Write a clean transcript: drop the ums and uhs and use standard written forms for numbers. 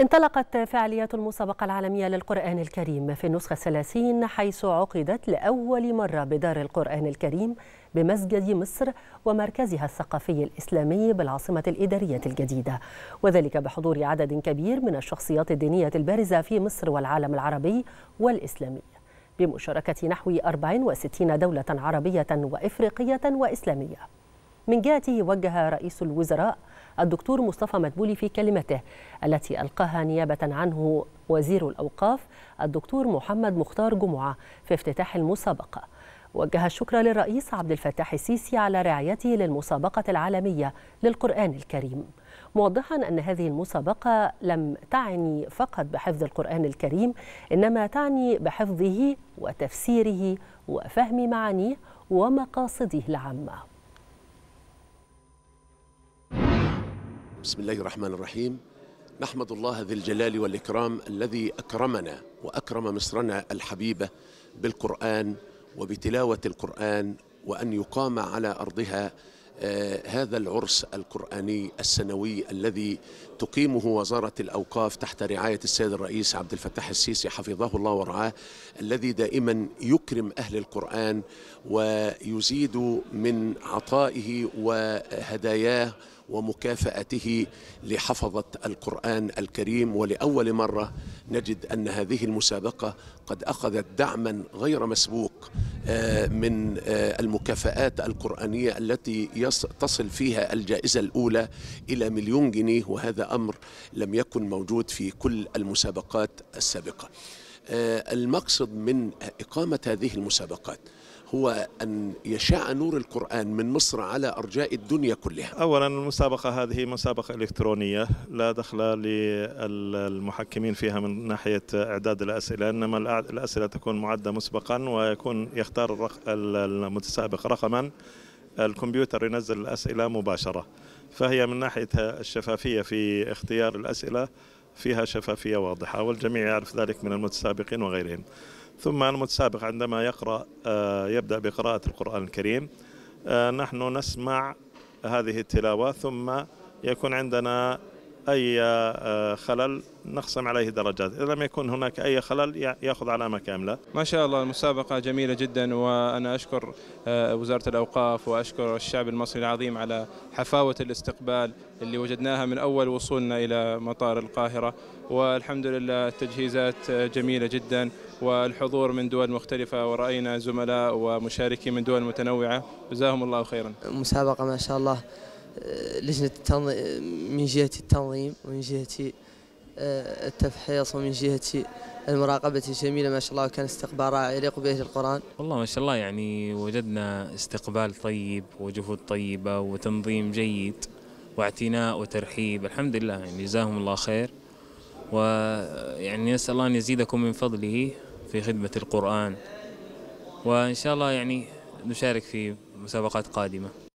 انطلقت فعاليات المسابقة العالمية للقرآن الكريم في النسخة 30 حيث عقدت لأول مرة بدار القرآن الكريم بمسجد مصر ومركزها الثقافي الإسلامي بالعاصمة الإدارية الجديدة، وذلك بحضور عدد كبير من الشخصيات الدينية البارزة في مصر والعالم العربي والإسلامي، بمشاركة نحو 64 دولة عربية وإفريقية وإسلامية. من جهته وجه رئيس الوزراء الدكتور مصطفى مدبولي في كلمته التي ألقاها نيابة عنه وزير الأوقاف الدكتور محمد مختار جمعة في افتتاح المسابقة، وجه الشكر للرئيس عبد الفتاح السيسي على رعايته للمسابقة العالمية للقرآن الكريم، موضحا أن هذه المسابقة لم تعني فقط بحفظ القرآن الكريم، إنما تعني بحفظه وتفسيره وفهم معانيه ومقاصده العامة. بسم الله الرحمن الرحيم. نحمد الله ذي الجلال والإكرام الذي أكرمنا وأكرم مصرنا الحبيبة بالقرآن وبتلاوة القرآن، وأن يقام على أرضها هذا العرس القرآني السنوي الذي تقيمه وزارة الأوقاف تحت رعاية السيد الرئيس عبد الفتاح السيسي حفظه الله ورعاه، الذي دائما يكرم أهل القرآن ويزيد من عطائه وهداياه ومكافأته لحفظة القرآن الكريم. ولأول مرة نجد أن هذه المسابقة قد أخذت دعما غير مسبوق من المكافآت القرآنية التي تصل فيها الجائزة الأولى إلى 1,000,000 جنيه، وهذا أمر لم يكن موجود في كل المسابقات السابقة. المقصد من إقامة هذه المسابقات هو أن يشع نور القرآن من مصر على أرجاء الدنيا كلها. أولا المسابقة هذه مسابقة إلكترونية لا دخل للمحكمين فيها من ناحية إعداد الأسئلة، إنما الأسئلة تكون معدة مسبقا ويكون يختار المتسابق رقما، الكمبيوتر ينزل الأسئلة مباشرة، فهي من ناحية الشفافية في اختيار الأسئلة فيها شفافية واضحة والجميع يعرف ذلك من المتسابقين وغيرهم. ثم المتسابق عندما يقرأ يبدأ بقراءة القرآن الكريم، نحن نسمع هذه التلاوة ثم يكون عندنا أي خلل نخصم عليه درجات، إذا لم يكن هناك أي خلل يأخذ علامة كاملة. ما شاء الله المسابقة جميلة جدا، وأنا أشكر وزارة الأوقاف وأشكر الشعب المصري العظيم على حفاوة الاستقبال اللي وجدناها من أول وصولنا إلى مطار القاهرة، والحمد لله التجهيزات جميلة جدا والحضور من دول مختلفة، ورأينا زملاء ومشاركين من دول متنوعة جزاهم الله خيرا. المسابقة ما شاء الله لجنة من جهة التنظيم ومن جهة التفحيص ومن جهة المراقبة الجميلة ما شاء الله، وكان استقبال رائع يليق به القرآن. والله ما شاء الله يعني وجدنا استقبال طيب وجهود طيبة وتنظيم جيد واعتناء وترحيب، الحمد لله يعني جزاهم الله خير، ويعني نسأل الله أن يزيدكم من فضله في خدمة القرآن، وإن شاء الله يعني نشارك في مسابقات قادمة.